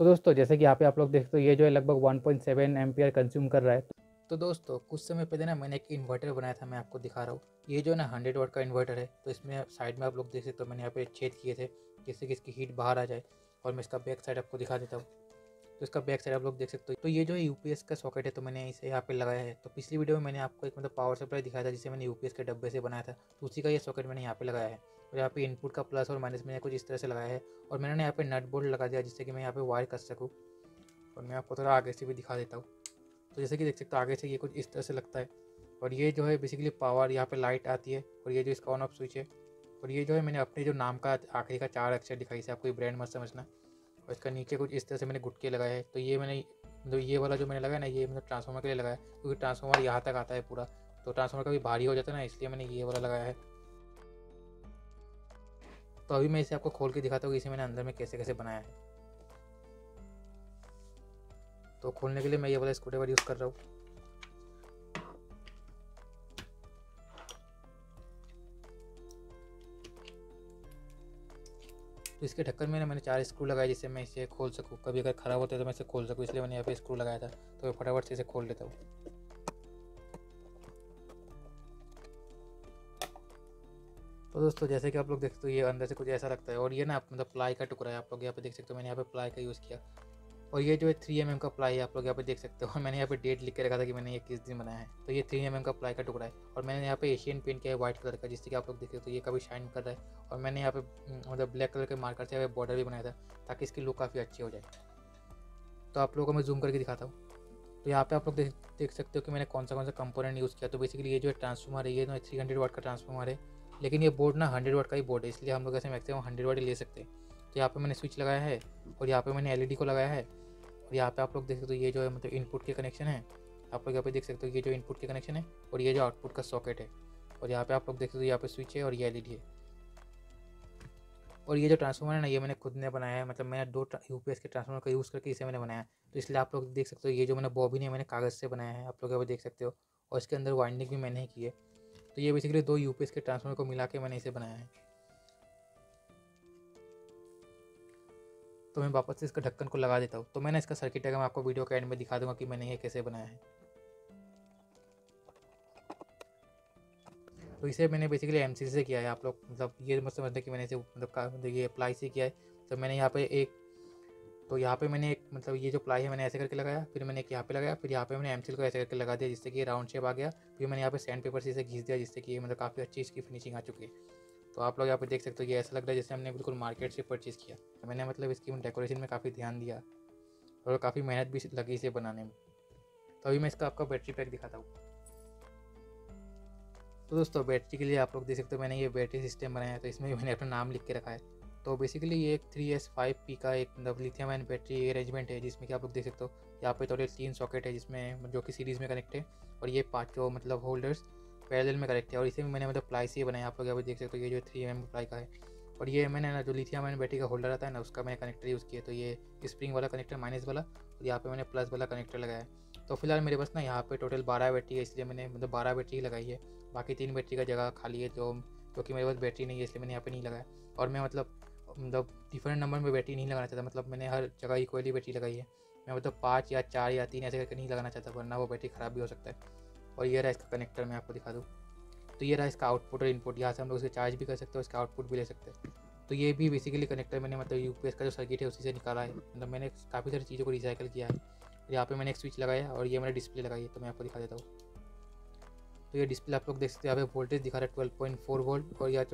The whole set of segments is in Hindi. तो दोस्तों जैसे कि यहाँ पे आप लोग देखते हो ये जो है लगभग 1.7 एम्पियर कंज्यूम कर रहा है। तो दोस्तों कुछ समय पहले ना मैंने एक इन्वर्टर बनाया था, मैं आपको दिखा रहा हूँ। ये जो है ना 100 वाट का इन्वर्टर है। तो इसमें साइड में आप लोग देख सकते हो मैंने यहाँ पे छेद किए थे जिससे कि इसकी हीट बाहर आ जाए। और मैं इसका बैक साइड आपको दिखा देता हूँ। तो इसका बैक साइड आप लोग देख सकते हो। तो ये जो है यूपीएस का सॉकेट है, तो मैंने इसे यहाँ पे लगाया है। तो पिछली वीडियो में मैंने आपको एक मतलब पावर सप्लाई दिखाया था जिसे मैंने यूपीएस के डब्बे से बनाया था, तो उसी का ये सॉकेट मैंने यहाँ पे लगाया है। और यहाँ पे इनपुट का प्लस और माइनस मैंने कुछ इस तरह से लगाया है। और मैंने यहाँ पे नट बोल्ट लगा दिया जिससे कि मैं यहाँ पे वायर कर सकूँ। और मैं आपको थोड़ा आगे से भी दिखा देता हूँ। तो जैसे कि देख सकते हो आगे से ये कुछ इस तरह से लगता है। और ये जो है बेसिकली पावर, यहाँ पे लाइट आती है। और ये जो इसका ऑन ऑफ स्विच है। और ये जो है मैंने अपने जो नाम का आखिरी का 4 अक्षर दिखाई, इसे आप कोई ब्रांड मत समझना। और इसका नीचे कुछ इस तरह से मैंने गुटके लगाए हैं। तो ये मैंने मतलब ये वाला जो मैंने लगाया ना, ये मतलब ट्रांसफार्मर के लिए लगाया क्योंकि ट्रांसफार्मर यहाँ तक आता है पूरा, तो ट्रांसफार्मर का भी भारी हो जाता है ना, इसलिए मैंने ये वाला लगाया है। तो अभी मैं इसे आपको खोल के दिखाता हूँ कि इसे मैंने अंदर में कैसे कैसे बनाया है। तो खोलने के लिए मैं ये वाला स्क्रूड्राइवर यूज़ कर रहा हूँ। तो इसके ढक्कन में मैंने 4 स्क्रू लगाए जिससे मैं इसे खोल सकूँ। कभी अगर ख़राब होता है तो मैं इसे खोल सकूँ, इसलिए मैंने यहाँ पे स्क्रू लगाया था। तो मैं फटाफट से इसे खोल लेता हूँ। तो दोस्तों जैसे कि आप लोग देख सकते हो ये अंदर से कुछ ऐसा लगता है। और ये ना आप मतलब प्लाई का टुकड़ा है, आप लोग यहाँ पे देख सकते हो, मैंने यहाँ पे प्लाई का यूज़ किया। और ये जो है 3 mm का प्लाई है, आप लोग यहाँ पे देख सकते हो। मैंने यहाँ पे डेट लिख के रखा था कि मैंने ये किस दिन बनाया है। तो ये 3 mm का प्लाई का टुकड़ा है। और मैंने यहाँ पे एशियन पेंट किया है व्हाइट कलर का, जिससे कि आप लोग देख सकते हो ये काफ़ी शाइन कर रहा है। और मैंने यहाँ पे मतलब ब्लैक कलर के मार्कर से बॉर्डर भी बनाया था ताकि इसकी लुक काफ़ी अच्छी हो जाए। तो आप लोगों को मैं जूम करके दिखाता हूँ। तो यहाँ पे आप लोग देख सकते हो कि मैंने कौन सा कंपोनेंट यूज़ किया। तो बेसिकली ये जो ट्रांसफार्मर है, ये जो 300 वाट का ट्रांसफार्मर है, लेकिन ये बोर्ड ना 100 वाट का ही बोर्ड है, इसलिए हम लोग ऐसे मैक्सिमम 100 वाट ही ले सकते हैं। तो यहाँ पे मैंने स्विच लगाया है और यहाँ पे मैंने LED को लगाया है। और यहाँ पे आप लोग देख सकते हो ये जो है मतलब इनपुट के कनेक्शन है, आप लोग यहाँ पे देख सकते हो ये जो इनपुट के कनेक्शन है। और ये जो आउटपुट का सॉकेट है। और यहाँ पे आप लोग देख सकते हो यहाँ पे स्विच है और ये LED है। और ये जो ट्रांसफार्मर है ना, ये मैंने खुद ने बनाया है। मतलब मैंने 2 UPS के ट्रांसफार्मर का यूज़ करके इसे मैंने बनाया। तो इसलिए आप लोग देख सकते हो ये जो मैंने बॉबिन है मैंने कागज़ से बनाया है, आप लोग यहाँ पे देख सकते हो। और इसके अंदर वाइंडिंग भी मैंने ही की है। तो ये बेसिकली 2 UPS के ट्रांसफार्मर को मिला के मैंने इसे बनाया है। तो मैं वापस से इसका ढक्कन को लगा देता हूँ। तो मैंने इसका सर्किट डायग्राम आपको वीडियो के एंड में दिखा दूंगा कि मैंने ये कैसे बनाया है। तो इसे मैंने बेसिकली MCC से किया है, आप लोग मतलब ये मत समझते कि मैंने इसे मतलब ये प्लाई से किया है। तो मैंने यहाँ पे एक मतलब ये जो प्लाई है मैंने ऐसे करके लगाया, फिर मैंने एक यहाँ पे लगाया, फिर यहाँ पे मैंने MCC को ऐसे करके लगा दिया जिससे कि राउंड शेप आ गया। फिर मैंने यहाँ पे सैंड पेपर से इसे घिस दिया जिससे कि मतलब काफ़ी अच्छी इसकी फिनिशिंग आ चुकी है। तो आप लोग यहाँ पे देख सकते हो ये ऐसा लग रहा है जैसे हमने बिल्कुल मार्केट से परचेज़ किया। मैंने मतलब इसकी डेकोरेशन में काफ़ी ध्यान दिया और काफ़ी मेहनत भी लगी इसे बनाने में। तो अभी मैं इसका आपका बैटरी पैक दिखाता हूँ। तो दोस्तों बैटरी के लिए आप लोग देख सकते हो मैंने ये बैटरी सिस्टम बनाया है। तो इसमें मैंने अपना नाम लिख के रखा है। तो बेसिकली ये एक 3S5P का एक मतलब लिथियम आयन बैटरी अरेंजमेंट है, जिसमें कि आप लोग देख सकते हो यहाँ पे टोटल 3 सॉकेट है जिसमें जो कि सीरीज़ में कनेक्ट है। और ये 5 मतलब होल्डर्स पैरेलल में करेक्ट है। और इसे भी मैंने मतलब प्लाई से ही बनाया, आप लोग यहाँ पे देख सकते हो ये जो 3 mm प्लाई का है। और ये मैंने ना जो लिथियम आयन बैटरी का होल्डर आता है ना, उसका मैंने कनेक्टर यूज़ किया। तो ये स्प्रिंग वाला कनेक्टर माइनस वाला, और यहाँ पे मैंने प्लस वाला कनेक्टर लगाया। तो फिलहाल मेरे पास ना यहाँ पे टोटल 12 बैटरी है, इसलिए मैंने मतलब 12 बैटरी लगाई है। बाकी 3 बैटरी का जगह खाली है, जो क्योंकि मेरे पास बैटरी नहीं है इसलिए मैंने यहाँ पर नहीं लगाया। और मैं मतलब डिफरेंट नंबर में बैटरी नहीं लगाना चाहता, मतलब मैंने हर जगह इक्वली बैटरी लगाई है। मैं मतलब 5 या 4 या 3 ऐसे करके नहीं लगाना चाहता, वरना वो बैटरी ख़राब भी हो सकता है। और ये रहा इसका कनेक्टर, मैं आपको दिखा दूँ। तो ये रहा इसका आउटपुट और इनपुट, यहाँ से हम लोग इसे चार्ज भी कर सकते हैं, इसका आउटपुट भी ले सकते हैं। तो ये भी बेसिकली कनेक्टर मैंने मतलब UPS का जो सर्किट है उसी से निकाला है। मतलब मैंने काफ़ी सारी चीज़ों को रिसाइकल किया है। यहाँ पे मैंने एक स्विच लगाया और ये मैंने डिस्प्ले लगाई है। तो मैं आपको दिखा देता हूँ। तो ये डिस्प्ले आप लोग देख सकते हैं, यहाँ पे वोल्टेज दिखा रहा है 12.4 वोल्ट। और ये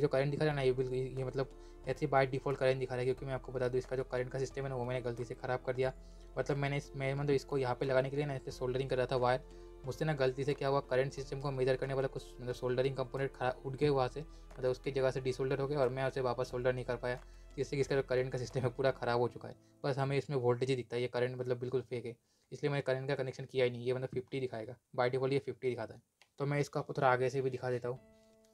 जो करंट दिखा रहा है ना, ये मतलब ऐसे बाय डिफ़ॉल्ट करंट दिखा रहा है, क्योंकि मैं आपको बता दूँ इसका जो करंट का सिस्टम है ना, वो मैंने गलती से ख़राब कर दिया। मतलब मैं मतलब इसको यहाँ पे लगाने के लिए ना इससे सोल्डरिंग कर रहा था वायर, मुझसे ना गलती से क्या हुआ, करंट सिस्टम को मेजर करने वाला कुछ मतलब सोल्डरिंग कंपोनेंट उठ गए वहाँ से, मतलब उसकी जगह से डिसोल्डर हो गया और मैं उसे वापस सोल्डर नहीं कर पाया, जिससे कि इसका जो करंट का सिस्टम है पूरा ख़राब हो चुका है। बस हमें इसमें वोल्टेज ही दिखता है, ये करंट मतलब बिल्कुल फेक है, इसलिए मैंने करंट का कनेक्शन किया ही नहीं। ये मतलब 50 दिखाएगा बाय डिफॉल्ट, ये 50 दिखाता है। तो मैं इसको आपको थोड़ा आगे से भी दिखा देता हूँ।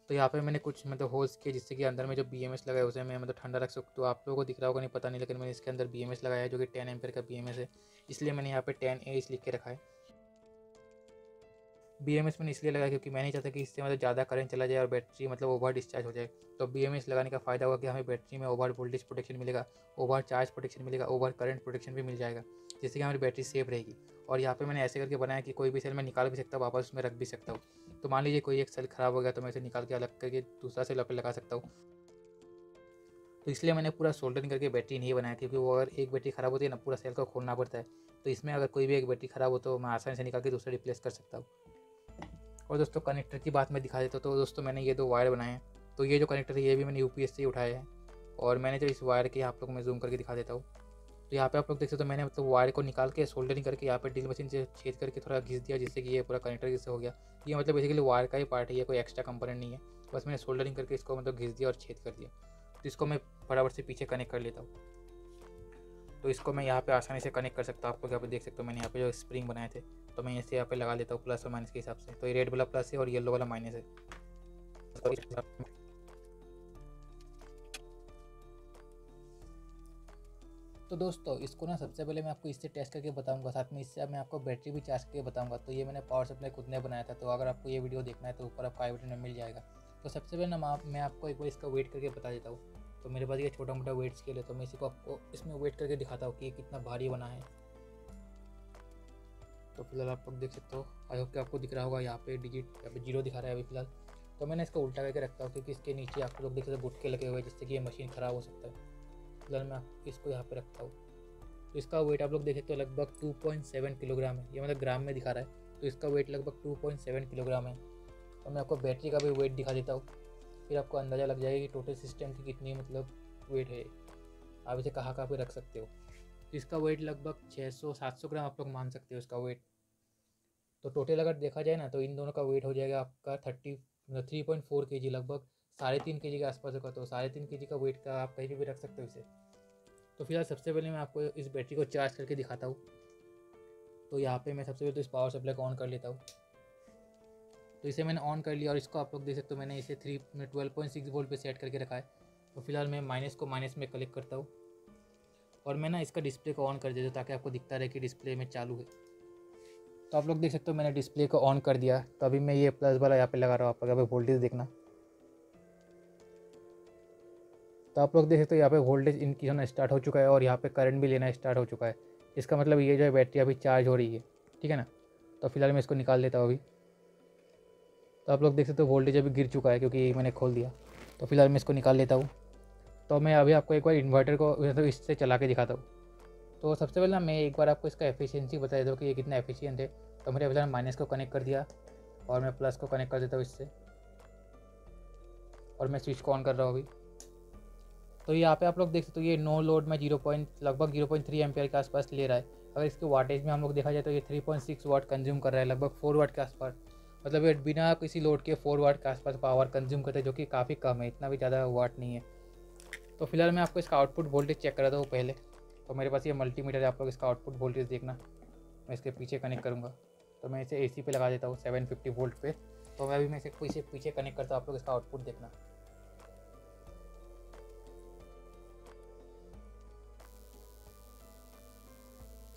तो यहाँ पे मैंने कुछ मतलब होल्स किए जिससे कि अंदर में जो BMS लगाया उसे मैं मतलब ठंडा रख सकता हूँ। तो आप लोगों को दिख रहा होगा नहीं, पता नहीं, लेकिन मैंने इसके अंदर BMS लगाया है जो कि 10 एम्पियर का BMS है, इसलिए मैंने यहाँ पे 10A लिख के रखा है। बीएमएस मैंने इसलिए लगाया क्योंकि मैं नहीं चाहता कि इससे मतलब ज़्यादा करंट चला जाए और बैटरी मतलब ओवर डिस्चार्ज हो जाए। तो बीएमएस लगाने का फ़ायदा होगा कि हमें बैटरी में ओवर वोल्टेज प्रोटेक्शन मिलेगा, ओवर चार्ज प्रोटेक्शन मिलेगा, ओवर करंट प्रोटेक्शन भी मिल जाएगा, जिससे कि हमारी बैटरी सेफ रहेगी। और यहाँ पे मैंने ऐसे करके बनाया कि कोई भी सेल मैं निकाल भी सकता हूँ, वापस उसमें रख भी सकता हूँ। तो मान लीजिए कोई एक सेल ख़राब हो गया तो मैं इसे निकाल के अलग करके दूसरा सेल पे लगा सकता हूँ। तो इसलिए मैंने पूरा सोल्डरिंग करके बैटरी नहीं बनाया, क्योंकि वो अगर एक बैटरी ख़राब होती है ना पूरा सेल को खोलना पड़ता है। तो इसमें अगर कोई भी एक बैटरी ख़राब हो तो मैं आसानी से निकाल के दूसरा रिप्लेस कर सकता हूँ। और दोस्तों कनेक्टर की बात मैं दिखा देता हूँ। तो दोस्तों मैंने ये दो वायर बनाए हैं। तो ये जो कनेक्टर है ये भी मैंने यूपीएस से उठाया है। और मैंने जो इस वायर के आप लोग मैं जूम करके दिखा देता हूँ। तो यहाँ पे आप लोग देख सकते हो मैंने मतलब वायर को निकाल के सोल्डरिंग करके यहाँ पे ड्रिल मशीन से छेद करके थोड़ा घिस दिया, जिससे कि ये पूरा कनेक्टर जैसे हो गया। ये मतलब बेसिकली वायर का ही पार्ट है, ये कोई एक्स्ट्रा कंपोनेंट नहीं है। बस मैंने सोल्डरिंग करके इसको मतलब घिस दिया और छेद कर दिया। तो इसको मैं फटाफट से पीछे कनेक्ट कर लेता हूँ। तो इसको मैं यहाँ पे आसानी से कनेक्ट कर सकता हूँ। आप लोग यहाँ पे देख सकते हो मैंने यहाँ पे जो स्प्रिंग बनाए थे तो मैं इसे यहाँ पे लगा लेता हूँ प्लस और माइनस के हिसाब से। तो ये रेड वाला प्लस है और येलो वाला माइनस है। तो दोस्तों इसको ना सबसे पहले मैं आपको इससे टेस्ट करके बताऊँगा, साथ में इससे मैं आपको बैटरी भी चार्ज करके बताऊँगा। तो ये मैंने पावर सप्लाई खुद ने बनाया था। तो अगर आपको ये वीडियो देखना है तो ऊपर आपको आई बटन में मिल जाएगा। तो सबसे पहले ना मैं आपको एक बार इसका वेट करके बता देता हूँ। तो मेरे पास ये छोटा मोटा वेट स्केल है, तो मैं इसी को आपको इसमें वेट करके दिखाता हूँ कि कितना भारी बना है। तो फिलहाल आप लोग देख सकते हो, आई होप कि आपको दिख रहा होगा। यहाँ पे डिजिट यहाँ पे जीरो दिखा रहा है अभी फिलहाल। तो मैंने इसको उल्टा करके रखता हूँ क्योंकि इसके नीचे आप लोग देख सकते हो गुटके लगे हुए हैं, जिससे कि ये मशीन ख़राब हो सकता है। फिलहाल मैं इसको यहाँ पर रखता हूँ। तो इसका वेट आप लोग देख सकते हो लगभग 2.7 किलोग्राम है। ये मतलब ग्राम में दिखा रहा है, तो इसका वेट लगभग 2.7 किलोग्राम है। और मैं आपको बैटरी का भी वेट दिखा देता हूँ, फिर आपको अंदाज़ा लग जाएगा कि टोटल सिस्टम की कितनी मतलब वेट है। आप इसे कहाँ कहाँ पे रख सकते हो। इसका वेट लगभग 600-700 ग्राम आप लोग मान सकते हो इसका वेट। तो टोटल अगर देखा जाए ना तो इन दोनों का वेट हो जाएगा आपका 3.4 kg, लगभग 3.5 kg के आसपास होगा। तो 3.5 kg का वेट का आप कहीं भी रख सकते हो इसे। तो फिलहाल सबसे पहले मैं आपको इस बैटरी को चार्ज करके दिखाता हूँ। तो यहाँ पर मैं सबसे पहले तो इस पावर सप्लाई को ऑन कर लेता हूँ। तो इसे मैंने ऑन कर लिया और इसको आप लोग देख सकते हो मैंने इसे 12.6 वोल्ट पे सेट करके रखा है। तो फिलहाल मैं माइनस को माइनस में कलेक्ट करता हूँ और मैं ना इसका डिस्प्ले को ऑन कर देता हूँ ताकि आपको दिखता रहे कि डिस्प्ले में चालू है। तो आप लोग देख सकते हो मैंने डिस्प्ले को ऑन कर दिया। तो अभी मैं ये प्लस वाला यहाँ पर लगा रहा हूँ, आप लोग यहाँ पर वोल्टेज देखना। तो आप लोग देख सकते हो यहाँ पर वोल्टेज इनकी होना स्टार्ट हो चुका है और यहाँ पर करंट भी लेना स्टार्ट हो चुका है। इसका मतलब ये जो है बैटरी अभी चार्ज हो रही है, ठीक है ना। तो फिलहाल मैं इसको निकाल देता हूँ अभी। तो आप लोग देख सकते हो वोल्टेज अभी गिर चुका है क्योंकि मैंने खोल दिया। तो फिलहाल मैं इसको निकाल लेता हूँ। तो मैं अभी आपको एक बार इन्वर्टर को मतलब इससे चला के दिखाता हूँ। तो सबसे पहले मैं एक बार आपको इसका एफिशिएंसी बता देता हूँ कि ये कितना एफिशिएंट है। तो मैंने फिलहाल माइनस को कनेक्ट कर दिया और मैं प्लस को कनेक्ट कर देता हूँ इससे, और मैं स्विच को ऑन कर रहा हूँ अभी। तो यहाँ पर आप लोग देख सकते हो ये नो लोड में लगभग 0.3 एम्पियर के आसपास ले रहा है। अगर इसके वाटेज में हम लोग देखा जाए तो ये 3.6 वाट कंज्यूम कर रहा है, लगभग 4 वाट के आसपास। मतलब ये बिना किसी लोड के 4 वाट के आसपास पावर कंज्यूम करते हैं, जो कि काफ़ी कम है, इतना भी ज़्यादा वाट नहीं है। तो फिलहाल मैं आपको इसका आउटपुट वोल्टेज चेक कर रहा था वो पहले। तो मेरे पास ये मल्टीमीटर है, आप लोग इसका आउटपुट वोल्टेज देखना। मैं इसके पीछे कनेक्ट करूँगा। तो मैं इसे AC पे लगा देता हूँ 750 वोल्ट पे। तो मैं अभी मैं इसे पीछे कनेक्ट करता हूँ, आप लोग इसका आउटपुट देखना।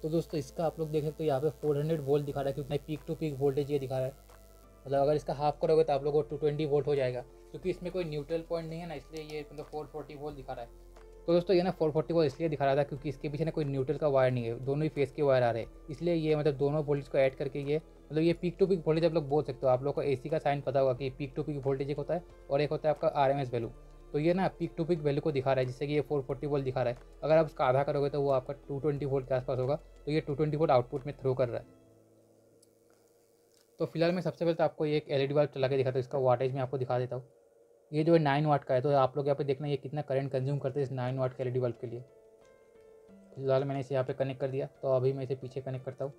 तो दोस्तों इसका आप लोग देख सकते हो यहाँ पे 400 वोल्ट दिखा रहा है क्योंकि पीक टू पीक वोल्टेज ये दिखा रहा है। मतलब अगर इसका हाफ करोगे तो आप लोगों को 220 वोल्ट हो जाएगा, क्योंकि इसमें कोई न्यूट्रल पॉइंट नहीं है ना, इसलिए ये मतलब 440 वोल्ट दिखा रहा है। तो दोस्तों ये ना 440 वोल्ट इसलिए दिखा रहा था क्योंकि इसके पीछे ना कोई न्यूट्रल का वायर नहीं है, दोनों ही फेस के वायर आ रहे हैं। इसलिए ये मतलब दोनों वोल्टेज को ऐड करके ये मतलब ये पीक टू पीक वोल्टेज आप लोग बोल सकते हो। आप लोग को AC का साइन पता होगा कि पीक टू पीक वोल्टेज एक होता है और एक होता है आपका RMS वैल्यू। तो ये ना पीक टू पीक वैल्यू को दिखा रहा है, जिससे कि ये 440 वोल्ट दिखा रहा है। अगर आप इसका आधा करोगे तो वो आपका 220 वोल्ट के आसपास होगा। तो ये 220 वोल्ट आउटपुट में थ्रो कर रहा है। तो फिलहाल मैं सबसे पहले तो आपको एक LED बल्ब चला के दिखाता हूँ, इसका वाटेज मैं आपको दिखा देता हूँ। ये जो है 9 वाट का है। तो आप लोग यहाँ पे देखना ये कितना करंट कंज्यूम करते हैं इस 9 वाट के LED बल्ब के लिए। फिलहाल मैंने इसे यहाँ पे कनेक्ट कर दिया। तो अभी मैं इसे पीछे कनेक्ट करता हूँ।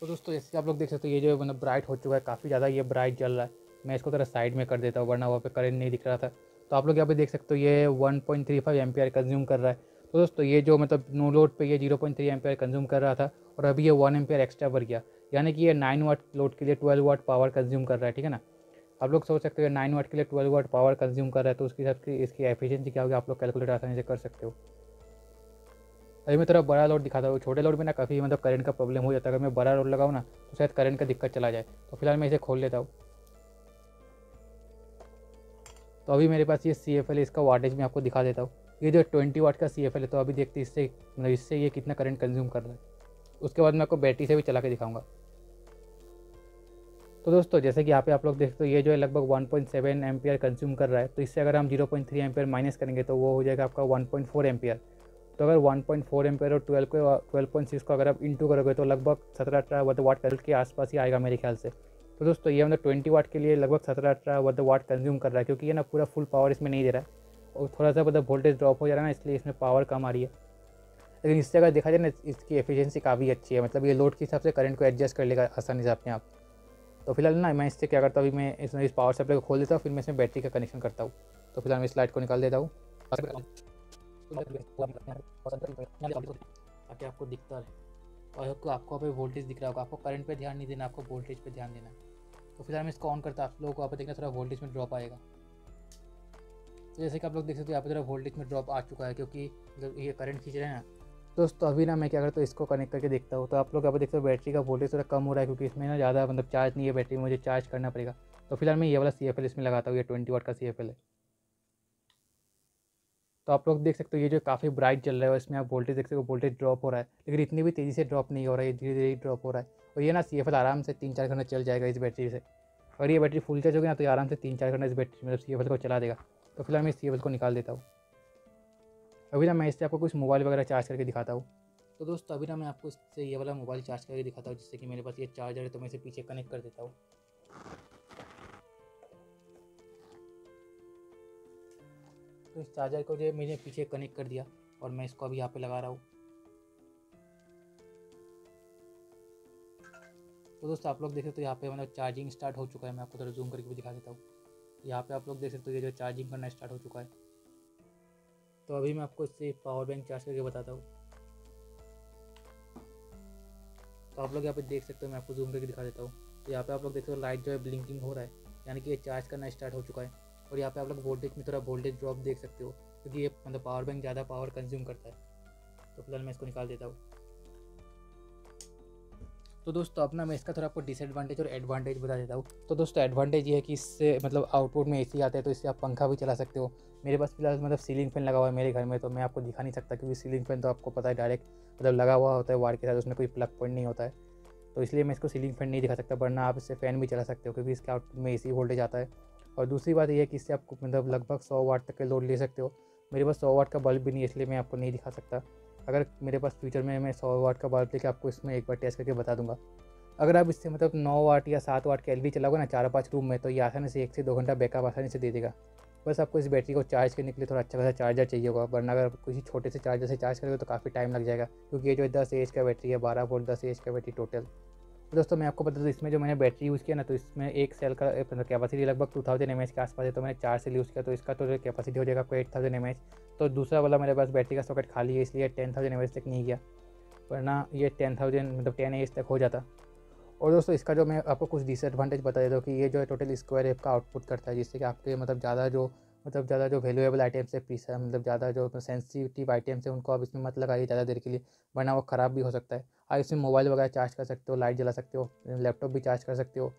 तो दोस्तों जैसे आप लोग देख सकते हो ये जो है मतलब ब्राइट हो चुका है, काफ़ी ज़्यादा ये ब्राइट जल रहा है। मैं इसको थोड़ा साइड में कर देता हूँ वरना वहाँ पे करंट नहीं दिख रहा था। तो आप लोग यहाँ पे देख सकते हो ये 1.35 एम्पियर कंज्यूम कर रहा है। तो दोस्तों ये जो मतलब नो लोड पे ये 0.3 एम्पियर कंज्यूम कर रहा था और अभी ये 1 एम्पियर एक्स्ट्रा बढ़ गया, यानी कि ये 9 वाट लोड के लिए 12 वाट पावर कंज्यूम कर रहा है, ठीक है ना। आप लोग सोच सकते हो 9 वाट के लिए 12 वाट पावर कंज्यूम कर रहा है, तो उसके हिसाब से इसकी एफिशिएंसी क्या होगी आप लोग कैलकुलेट आसानी से कर सकते हो। अभी मैं थोड़ा बड़ा लोड दिखाता हूँ, छोटे लोड में ना काफ़ी मतलब करंट का प्रॉब्लम हो जाता है। अगर मैं बड़ा लोड लगाऊँ ना तो शायद करंट का दिक्कत चला जाए। तो फिलहाल मैं इसे खोल लेता हूँ। तो अभी मेरे पास ये CFL है, इसका वाटेज मैं आपको दिखा देता हूँ। ये जो 20 वाट का CFL है, तो अभी देखते इससे मतलब इससे ये कितना करंट कंज्यूम कर रहा है। उसके बाद मैं आपको बैटरी से भी चला के दिखाऊंगा। तो दोस्तों जैसे कि यहाँ पे आप लोग देखते हो ये जो है लगभग 1.7 एम्पियर कंज्यूम कर रहा है। तो इससे अगर हम 0.3 एम्पियर माइनस करेंगे तो वो हो जाएगा आपका 1.4 एम्पियर। तो अगर 1.4 एम्पियर और 12.6 को अगर आप इंटू करोगे तो लगभग 17-18 वाट के आसपास ही आएगा मेरे ख्याल से। तो दोस्तों ये मतलब 20 वाट के लिए लगभग 17-18 वाट कंज्यूम कर रहा है, क्योंकि ये ना पूरा फुल पावर इसमें नहीं दे रहा है और थोड़ा सा मतलब वोल्टेज ड्रॉप हो जा रहा है ना, इसलिए इसमें पावर कम आ रही है। लेकिन इससे अगर देखा जाए ना इसकी एफिशिएंसी काफ़ी अच्छी है, मतलब ये लोड के हिसाब से करंट को एडजस्ट कर लेगा आसानी से अपने आप। तो फिलहाल ना मैं इससे क्या करता हूँ, अभी मैं इसमें इस पावर सप्लाई को खोल देता हूँ, फिर मैं इसमें बैटरी का कनेक्शन करता हूँ। तो फिलहाल मैं इस लाइट को निकाल देता हूँ ताकि आपको दिखता रहे। और आपको पे वोल्टेज दिख रहा होगा, आपको करंट पे ध्यान नहीं देना, आपको वोल्टेज पे ध्यान देना। तो फिलहाल मैं इसको ऑन करता हूँ, आप लोगों को आप देखना थोड़ा वोल्टेज में ड्रॉप आएगा। तो जैसे कि आप लोग देख सकते हो यहाँ पे थोड़ा वोल्टेज में ड्रॉप आ चुका है, क्योंकि जब ये करंट खींच रहे हैं ना। दोस्तों अभी ना मैं क्या करता हूँ इसको कनेक्ट करके देखता हूँ। तो आप लोग यहाँ पर देखते हो बैटरी का वोल्टेज थोड़ा कम हो रहा है, क्योंकि इसमें ना ज़्यादा मतलब चार्ज नहीं है बैटरी, मुझे चार्ज करना पड़ेगा। तो फिलहाल मैं ये वाला CFL इसमें लगाता हूँ, ये 20 वाट का CFL है। तो आप लोग देख सकते हो ये जो काफ़ी ब्राइट चल रहा है और इसमें आप वोल्टेज देख सकते हो, वोल्टेज ड्रॉप हो रहा है, लेकिन इतनी भी तेज़ी से ड्रॉप नहीं हो रहा है, धीरे धीरे ड्रॉप हो रहा है। और ये ना CFL आराम से 3-4 घंटे चल जाएगा इस बैटरी से। और ये बैटरी फुल चार्ज होगी ना तो आराम से 3-4 घंटे इस बैटरी मतलब CFL को चला देगा। तो फिलहाल मैं CFL को निकाल देता हूँ। अभी ना मैं इससे आपको कुछ मोबाइल वगैरह चार्ज करके दिखाता हूँ। तो दोस्तों अभी ना मैं आपको इससे ये वाला मोबाइल चार्ज करके दिखाता हूँ, जिससे कि मेरे पास ये चार्जर है, तो मैं इसे पीछे कनेक्ट कर देता हूँ। तो इस चार्जर को जो मैंने पीछे कनेक्ट कर दिया और मैं इसको अभी यहाँ पे लगा रहा हूँ। तो दोस्तों आप लोग देख सकते हो तो यहाँ पे मतलब चार्जिंग स्टार्ट हो चुका है। मैं आपको थोड़ा जूम करके भी दिखा देता हूँ। यहाँ पे आप लोग देख सकते हो तो ये जो चार्जिंग करना स्टार्ट हो चुका है। तो अभी मैं आपको इससे पावर बैंक चार्ज करके बताता हूँ। तो आप लोग यहाँ पे देख सकते हो, मैं आपको जूम करके दिखा देता हूँ। तो यहाँ पे आप लोग देख सकते हो लाइट जो है ब्लिंकिंग हो रहा है, यानी कि ये चार्ज करना स्टार्ट हो चुका है। और यहाँ पे आप लोग वोल्टेज में थोड़ा वोल्टेज ड्रॉप देख सकते हो, क्योंकि ये मतलब पावर बैंक ज़्यादा पावर कंज्यूम करता है। तो फिलहाल मैं इसको निकाल देता हूँ। तो दोस्तों अपना मैं इसका थोड़ा आपको डिसएडवांटेज और एडवांटेज बता देता हूँ। तो दोस्तों एडवांटेज ये है कि इससे मतलब आउटपुट में AC आता है, तो इससे आप पंखा भी चला सकते हो। मेरे पास फिलहाल मतलब सीलिंग फैन लगा हुआ है मेरे घर में, तो मैं आपको दिखा नहीं सकता, क्योंकि सीलिंग फैन तो आपको पता है डायरेक्ट मतलब लगा हुआ होता है वायर के साथ, उसमें कोई प्लग पॉइंट नहीं होता है। तो इसलिए मैं इसको सीलिंग फैन नहीं दिखा सकता, वरना आप इससे फैन भी चला सकते हो, क्योंकि इसके आउटपुट में AC वोल्टेज आता है। और दूसरी बात यह है कि इससे आपको मतलब लगभग 100 वाट तक के लोड ले सकते हो। मेरे पास 100 वाट का बल्ब भी नहीं है, इसलिए मैं आपको नहीं दिखा सकता। अगर मेरे पास फ्यूचर में मैं 100 वाट का बल्ब लेके आपको इसमें एक बार टेस्ट करके बता दूंगा। अगर आप इससे मतलब 9 वाट या 7 वाट के LV चलाओगे ना 4-5 रूम में, तो ये आसानी से 1 से 2 घंटा बैकअप आसानी से दे देगा। बस आपको इस बैटरी को चार्ज करने के लिए थोड़ा अच्छा खासा चार्जर चाहिए होगा, वरना अगर किसी छोटे से चार्जर से चार्ज करोगे तो काफ़ी टाइम लग जाएगा, क्योंकि ये जो 10 Ah का बैटरी है, 12 वोल्ट 10 Ah का बैटरी टोटल। दोस्तों मैं आपको बता दूँ, इसमें जो मैंने बैटरी यूज़ किया ना, तो इसमें एक सेल का कैपेसिटी लगभग 2000 mAh के आसपास है। तो मैंने 4 सेल यूज़ किया, तो इसका तो कैपेसिटी हो जाएगा आपको 8000 mAh। तो दूसरा वाला मेरे पास बैटरी का सॉकेट खाली है, इसलिए 10000 mAh तक नहीं गया, वरना ये 10000 मतलब 10 Ah तक हो जाता। और दोस्तों इसका जो मैं आपको कुछ डिसएडवांटेज बता देता हूँ कि ये जो है टोटल स्क्वायर एप का आउटपुट करता है, जिससे कि आपके ज़्यादा जो वैल्यूएबल आइटम्स है, पीस मतलब ज़्यादा जो सेंसिटिव आइटम्स है, उनको आप इसमें मत लगाइए ज़्यादा देर के लिए, वरना वो ख़राब भी हो सकता है। आप इसमें मोबाइल वगैरह चार्ज कर सकते हो, लाइट जला सकते हो, लैपटॉप भी चार्ज कर सकते हो,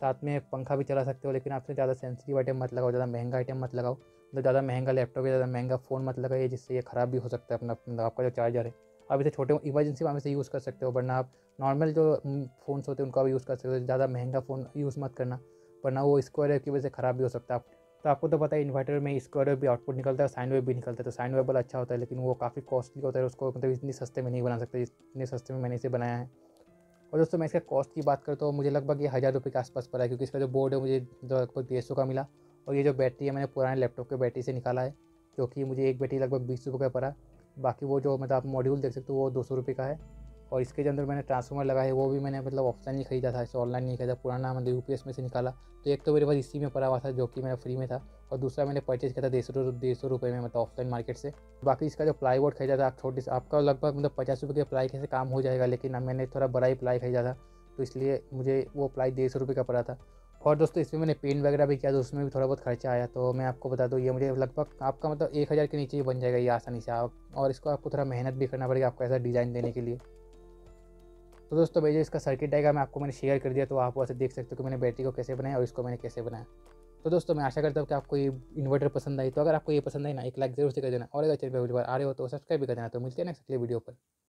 साथ में पंखा भी चला सकते हो, लेकिन आपसे ज़्यादा सेंसिटिव आइटम मत लगाओ, ज़्यादा महंगा आइटम मत लगाओ, मतलब ज़्यादा महंगा लैपटॉप या ज़्यादा महंगा फ़ोन मत लगाइए, जिससे ये ख़राब भी हो सकता है अपना आपका जो चार्जर है। आप इसे छोटे इमरजेंसी में इसे यूज़ कर सकते हो, वरना आप नॉर्मल जो फ़ोन होते हैं उनको आप यूज़ कर सकते हो। ज़्यादा महंगा फ़ोन यूज़ मत करना, वरना वो स्क्वायर वेव की वजह से ख़राब भी हो सकता है। तो आपको तो पता है इन्वर्टर में स्क्वायर वेव भी आउटपुट निकलता है, साइन वेव भी निकलता है। तो साइन वेव बड़ा अच्छा होता है, लेकिन वो काफ़ी कॉस्टली होता है, उसको मतलब इतनी सस्ते में नहीं बना सकते जितने सस्ते में मैंने इसे बनाया है। और दोस्तों मैं इसका कॉस्ट की बात करता हूँ, मुझे लगभग ये 1000 रुपये के आसपास पड़ा है, क्योंकि इसका जो बोर्ड है मुझे लगभग 300 का मिला। और ये जो बैटरी है मैंने पुराने लैपटॉप के बैटरी से निकाला है, क्योंकि मुझे एक बैटरी लगभग 20 रुपये का पड़ा। बाकी वो जो मतलब आप मॉड्यूल देख सकते हो वो 200 रुपये का है। और इसके अंदर मैंने ट्रांसफार्मर लगाया है, वो भी मैंने मतलब ऑफलाइन ही खरीदा था, इसे ऑनलाइन नहीं खरीदा। पुराना मतलब UPS में से निकाला, तो एक तो मेरे पास इसी में पड़ा हुआ था जो कि मेरा फ्री में था, और दूसरा मैंने परचेज़ किया था 150 रुपये में मतलब ऑफलाइन मार्केट से। बाकी इसका जो प्लाईवुड खरीदा था, आप छोटी आपका लगभग मतलब 50 रुपये के प्लाई से काम हो जाएगा, लेकिन मैंने थोड़ा बड़ा ही प्लाई खरीदा था, तो इसलिए मुझे वो प्लाई 150 रुपये का पड़ा था। और दोस्तों इसमें मैंने पेंट वगैरह भी किया तो उसमें भी थोड़ा बहुत खर्चा आया। तो मैं आपको बता दूं ये मुझे लगभग आपका मतलब 1000 के नीचे ही बन जाएगा ये आसानी से और इसको आपको थोड़ा मेहनत भी करना पड़ेगा आपको ऐसा डिज़ाइन देने के लिए। तो दोस्तों भाई जो इसका सर्किट डायग्राम आपको मैंने शेयर कर दिया तो आप वैसे देख सकते हो कि मैंने बैटरी को कैसे बनाया और इसको मैंने कैसे बनाया। तो दोस्तों मैं आशा करता हूँ कि आपको ये इन्वर्टर पसंद आई। तो अगर आपको ये पसंद आई ना 1 लाइक जरूर से कर देना और अगर चैनल पर पहली बार आ रहे हो तो सब्सक्राइब भी कर देना। तो मिलते हैं नेक्स्ट वीडियो पर।